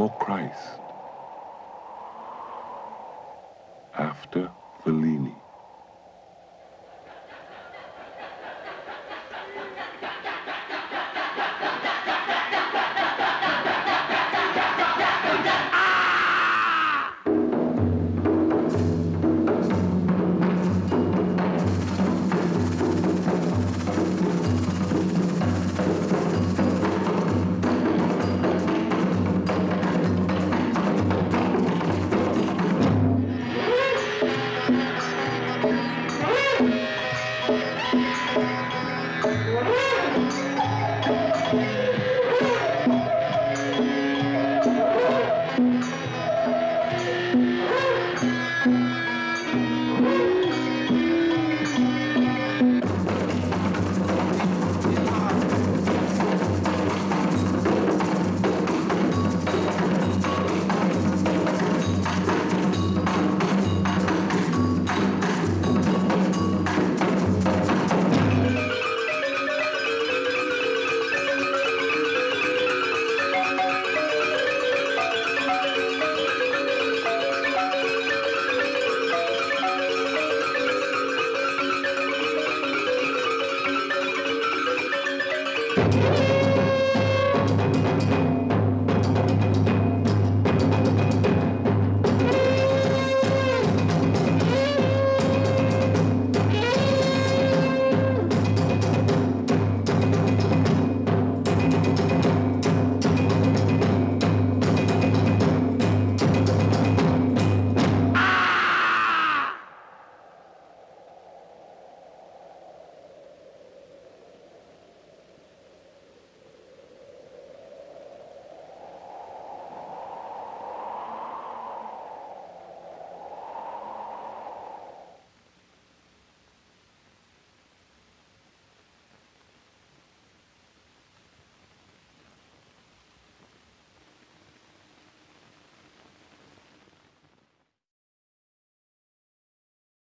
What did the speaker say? for Christ. After the